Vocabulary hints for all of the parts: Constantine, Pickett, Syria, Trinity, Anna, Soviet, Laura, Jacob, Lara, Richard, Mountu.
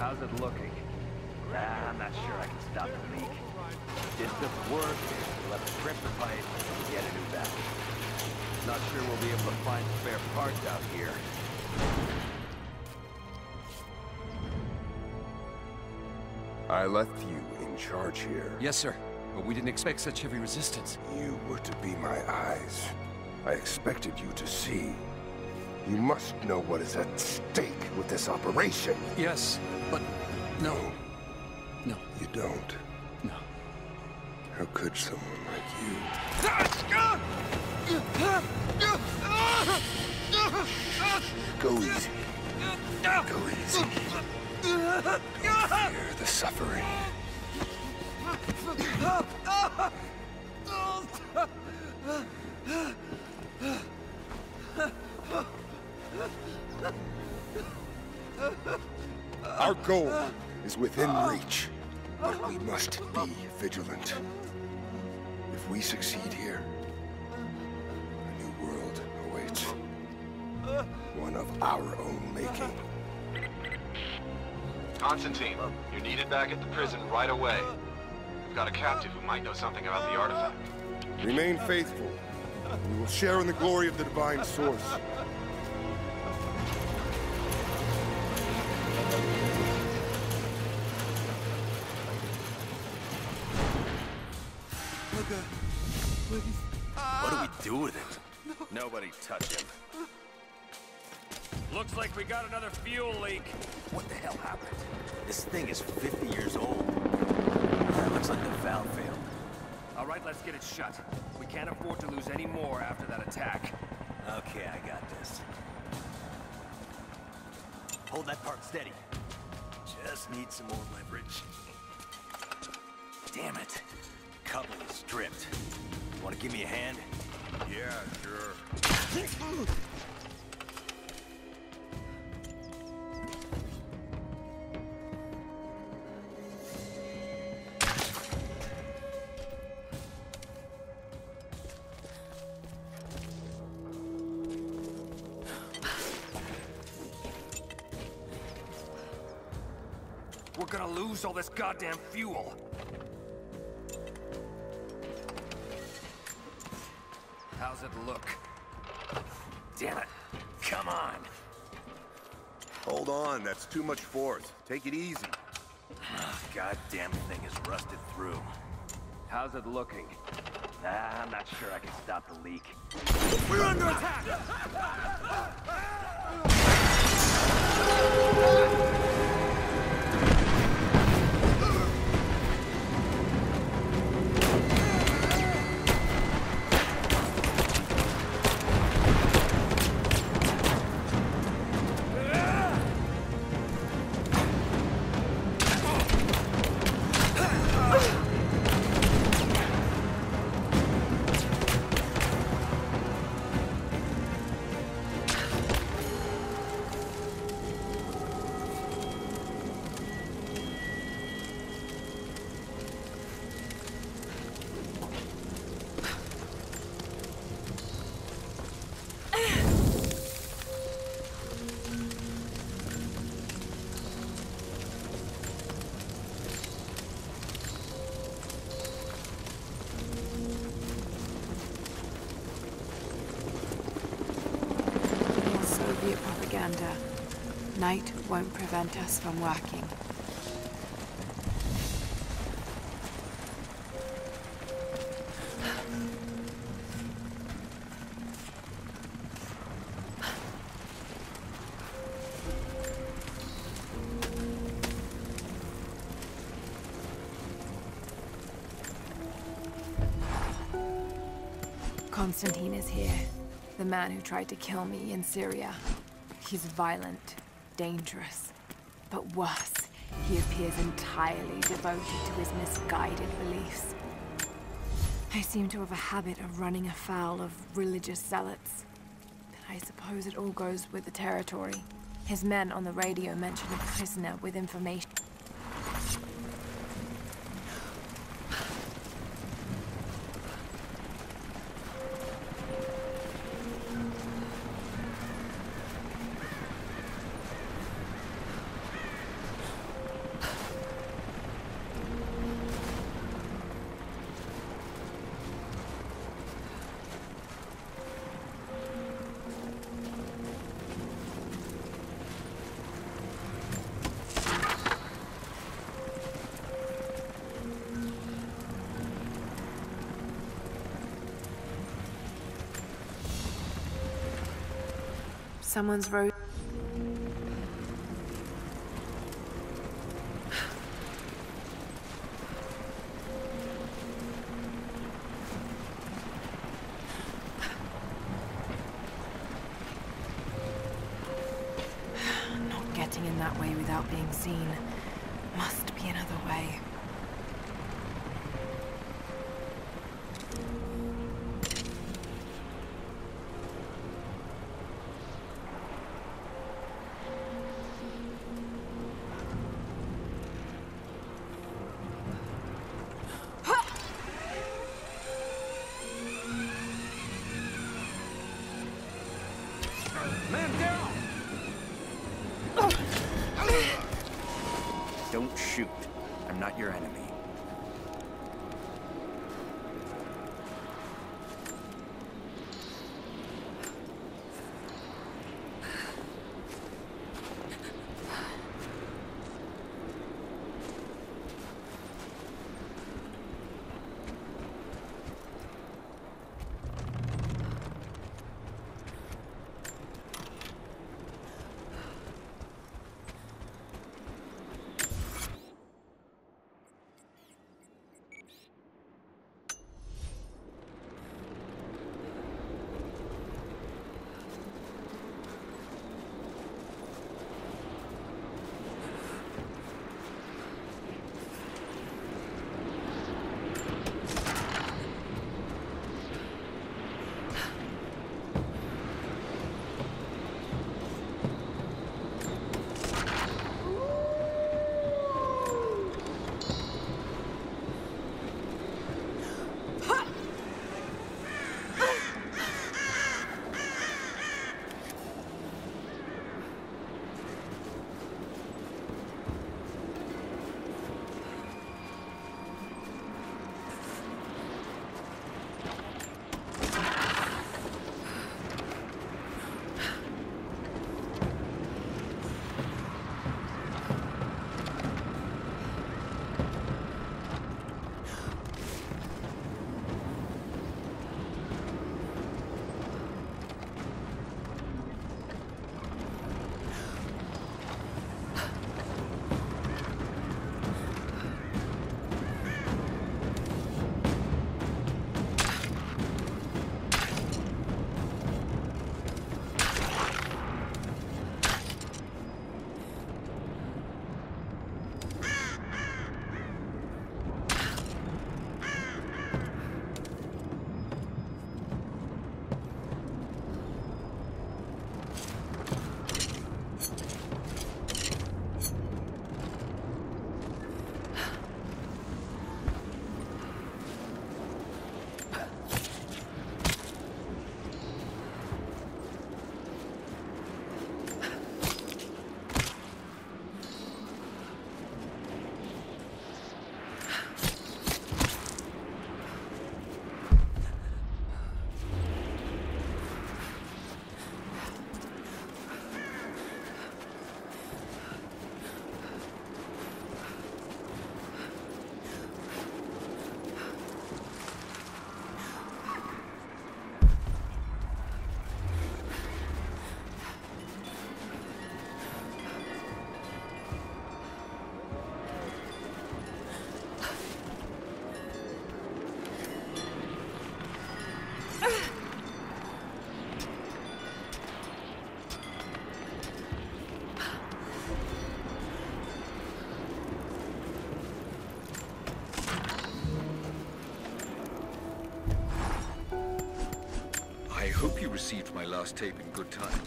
how's it looking? I'm not sure I can stop the leak. Did the work, let us trip the pipe, and get a new batch. Not sure we'll be able to find spare parts out here. I left you in charge here. Yes, sir. But we didn't expect such heavy resistance. You were to be my eyes. I expected you to see. You must know what is at stake with this operation. Yes, but no. No. You don't? No. How could someone like you? Go easy. Go easy. Don't fear the suffering. Our goal is within reach, but we must be vigilant. If we succeed here, a new world awaits. One of our own making. Constantine, you're needed back at the prison right away. We've got a captive who might know something about the artifact. Remain faithful. We will share in the glory of the divine source. What do we do with it? No. Nobody touch him. Looks like we got another fuel leak. What the hell happened? This thing is 50 years old. That looks like the valve failed. All right, let's get it shut. We can't afford to lose any more after that attack. Okay, I got this. Hold that part steady. Just need some more leverage. Damn it. Couple is stripped. Want to give me a hand? Yeah, sure. Lose all this goddamn fuel. How's it look? Damn it. Come on. Hold on, that's too much force. Take it easy. Oh, goddamn thing is rusted through. How's it looking? Nah, I'm not sure I can stop the leak. We're under attack! Night won't prevent us from working. Constantine is here, the man who tried to kill me in Syria. He's violent. Dangerous, but worse, he appears entirely devoted to his misguided beliefs. I seem to have a habit of running afoul of religious zealots, but I suppose it all goes with the territory. His men on the radio mentioned a prisoner with information. Someone's wrote. Not getting in that way without being seen. Must be another way. Received my last tape in good time.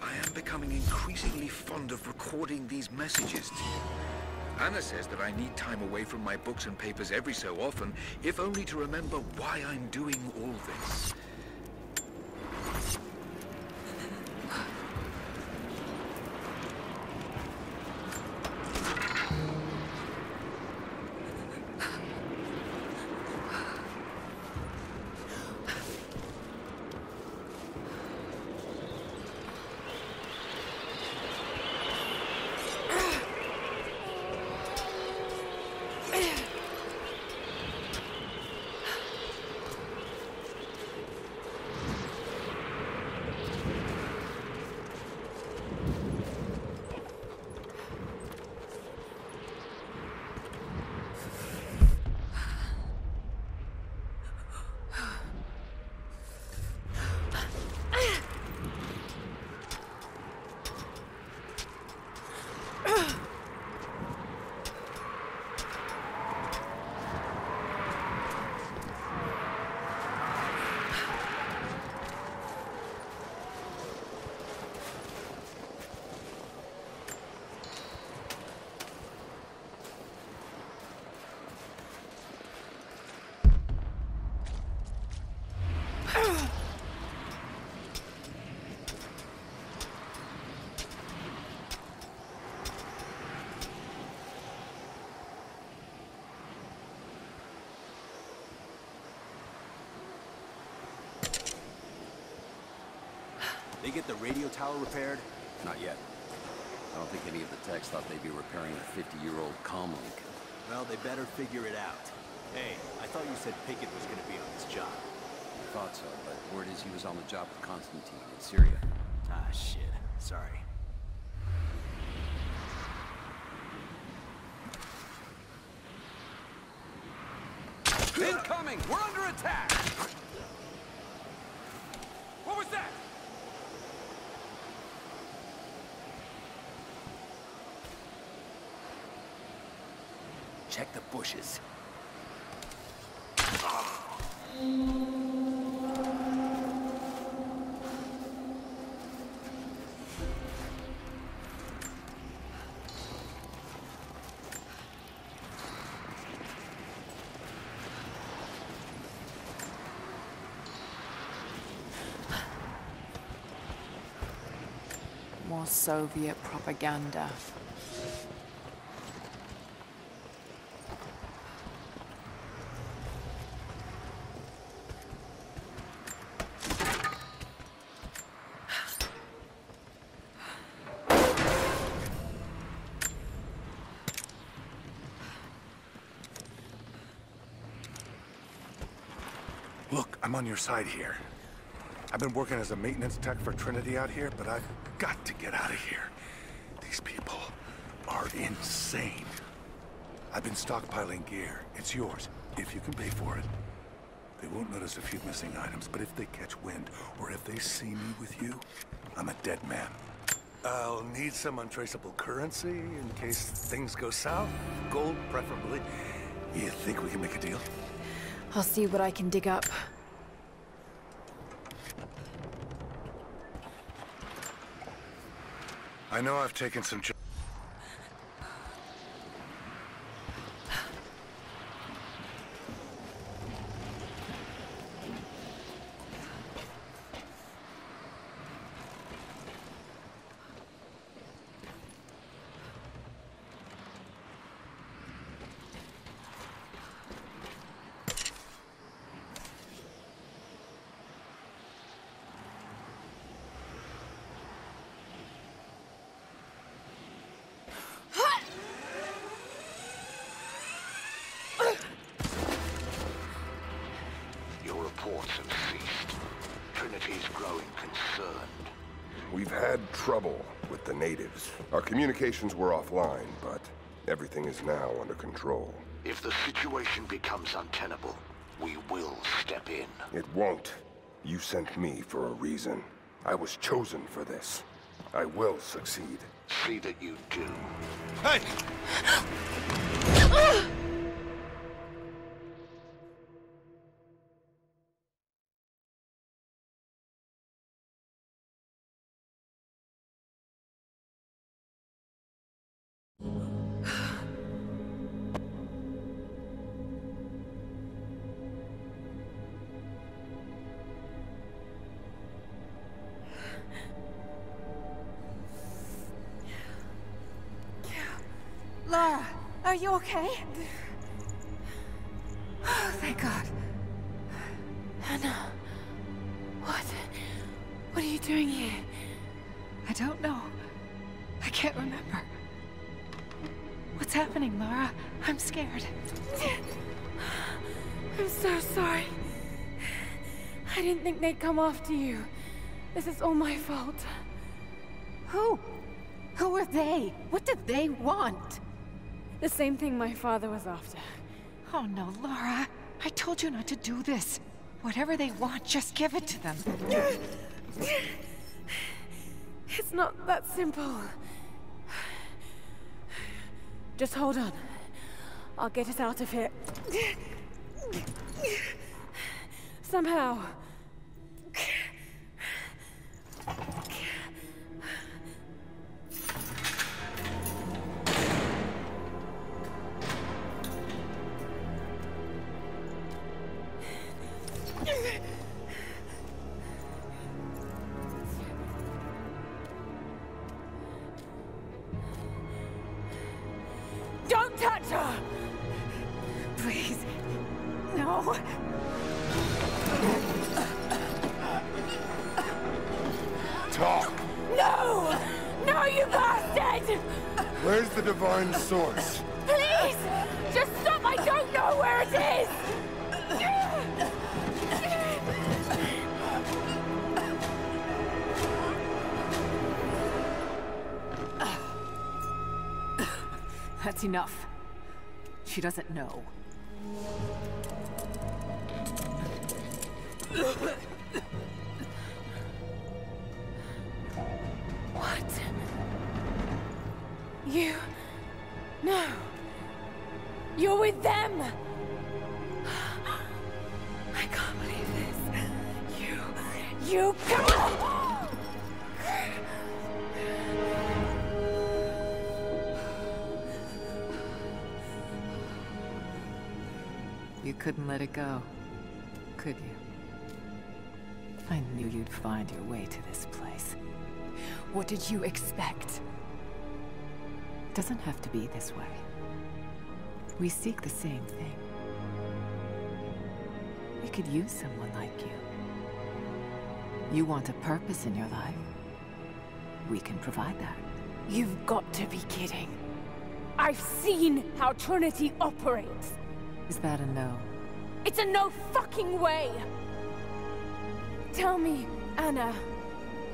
I am becoming increasingly fond of recording these messages to you. Anna says that I need time away from my books and papers every so often, if only to remember why I'm doing all this. They get the radio tower repaired? Not yet. I don't think any of the techs thought they'd be repairing a 50-year-old comlink. Well, they better figure it out. Hey, I thought you said Pickett was gonna be on this job. I thought so, but word is he was on the job with Constantine in Syria. Ah, shit. Sorry. Incoming! We're under attack! What was that? Check the bushes. More Soviet propaganda. Look, I'm on your side here. I've been working as a maintenance tech for Trinity out here, but I've got to get out of here. These people are insane. I've been stockpiling gear. It's yours, if you can pay for it. They won't notice a few missing items, but if they catch wind, or if they see me with you, I'm a dead man. I'll need some untraceable currency in case things go south. Gold, preferably. You think we can make a deal? I'll see what I can dig up. I know I've taken some... Trouble with the natives. Our communications were offline, but everything is now under control. If the situation becomes untenable, we will step in. It won't. You sent me for a reason. I was chosen for this. I will succeed. See that you do. Hey! Lara, are you okay? Oh, thank God. Anna. What? What are you doing here? I don't know. I can't remember. What's happening, Lara? I'm scared. I'm so sorry. I didn't think they'd come after you. This is all my fault. Who? Who are they? What did they want? The same thing my father was after. Oh no, Laura. I told you not to do this. Whatever they want, just give it to them. It's not that simple. Just hold on. I'll get us out of here. Somehow. go, you bastard! Where's the divine source? Please! Just stop! I don't know where it is! That's enough. She doesn't know. What? You... No. You're with them! I can't believe this. You can't! You couldn't let it go, could you? I knew you'd find your way to this place. What did you expect? It doesn't have to be this way. We seek the same thing. We could use someone like you. You want a purpose in your life. We can provide that. You've got to be kidding. I've seen how Trinity operates. Is that a no? It's a no fucking way! Tell me, Anna,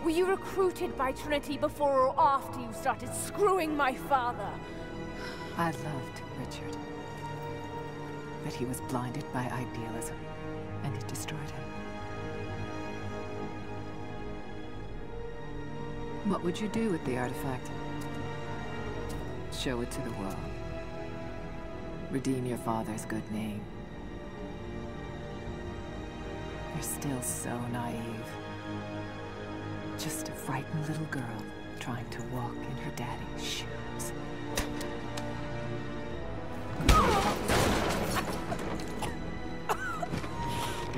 were you recruited by Trinity before or after you started screwing my father? I loved Richard. But he was blinded by idealism, and it destroyed him. What would you do with the artifact? Show it to the world. Redeem your father's good name. You're still so naive. Just a frightened little girl trying to walk in her daddy's shoes.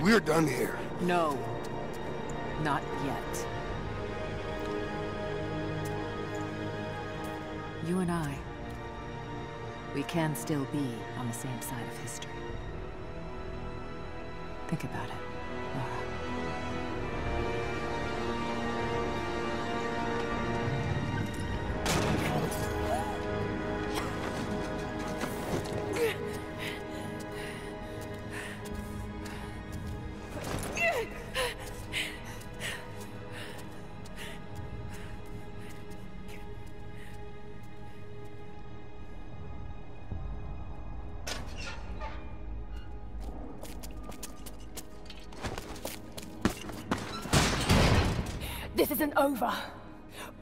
We're done here. No. Not yet. You and I. We can still be on the same side of history. Think about it, Laura. This isn't over.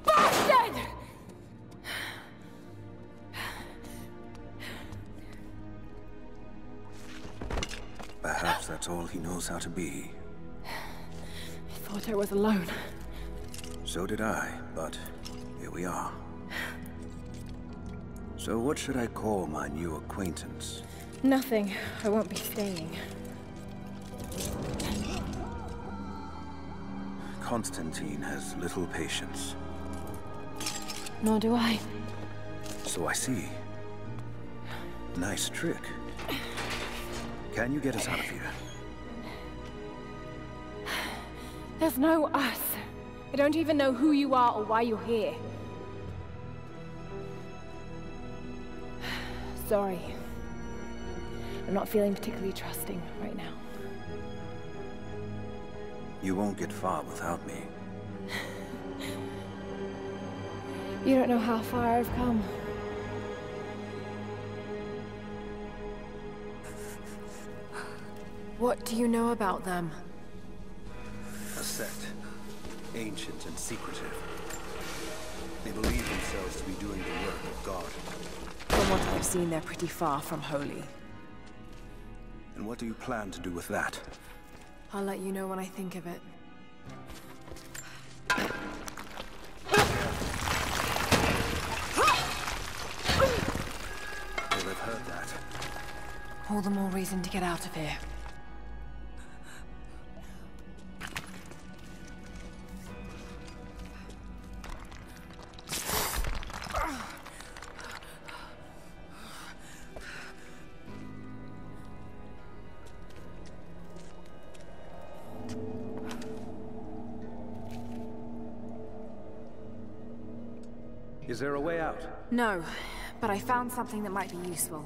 Bastard! Perhaps that's all he knows how to be. I thought I was alone. So did I, but here we are. So what should I call my new acquaintance? Nothing. I won't be staying. Constantine has little patience. Nor do I. So I see. Nice trick. Can you get us out of here? There's no us. I don't even know who you are or why you're here. Sorry. I'm not feeling particularly trusting right now. You won't get far without me. You don't know how far I've come. What do you know about them? A sect. Ancient and secretive. They believe themselves to be doing the work of God. From what I've seen, they're pretty far from holy. And what do you plan to do with that? I'll let you know when I think of it. Well, they've heard that. All the more reason to get out of here. Is there a way out? No, but I found something that might be useful.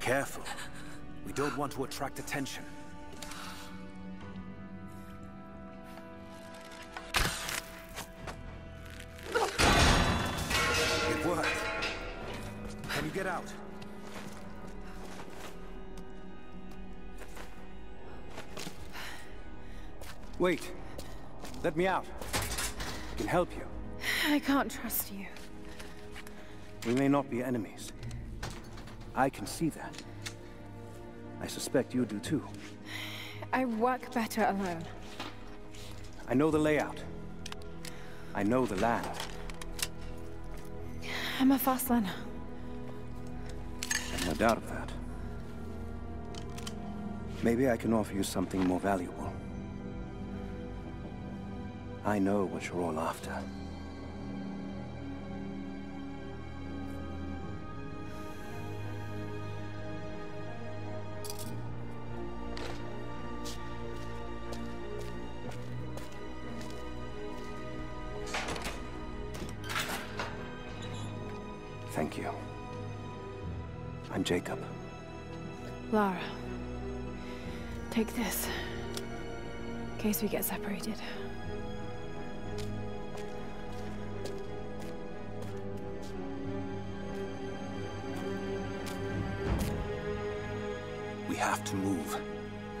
Careful. We don't want to attract attention. It worked. Can you get out? Wait. Let me out. I can help you. I can't trust you. We may not be enemies. I can see that. I suspect you do too. I work better alone. I know the layout. I know the land. I'm a fast learner. I've no doubt of that. Maybe I can offer you something more valuable. I know what you're all after. Thank you. I'm Jacob. Lara, take this, in case we get separated. We have to move.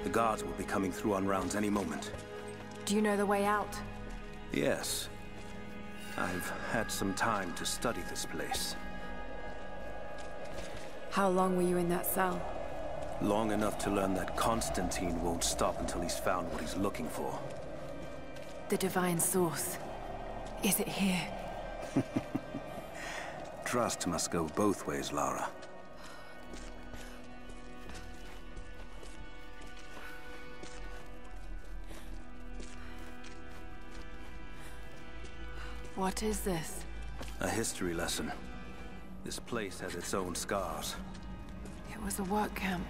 The guards will be coming through on rounds any moment. Do you know the way out? Yes. I've had some time to study this place. How long were you in that cell? Long enough to learn that Constantine won't stop until he's found what he's looking for. The divine source. Is it here? Trust must go both ways, Lara. What is this? A history lesson. This place has its own scars. It was a work camp.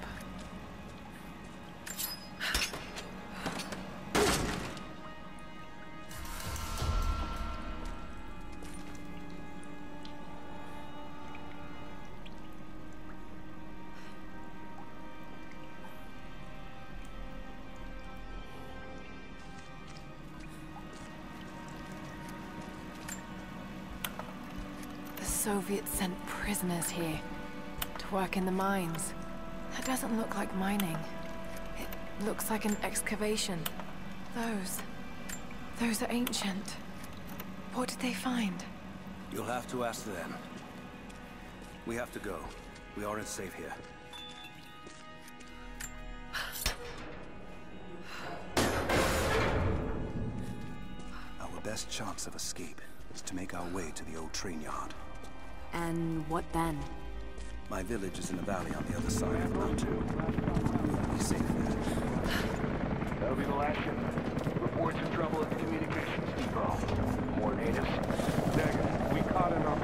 The Soviets sent prisoners here. To work in the mines. That doesn't look like mining. It looks like an excavation. Those are ancient. What did they find? You'll have to ask them. We have to go. We aren't safe here. Our best chance of escape is to make our way to the old train yard. And what then? My village is in the valley on the other side of Mountu. We'll be safe there. That'll be the last shipment. Reports of trouble at the communications depot. More natives. Negative. We caught enough.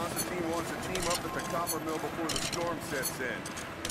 Constantine wants to team up at the copper mill before the storm sets in.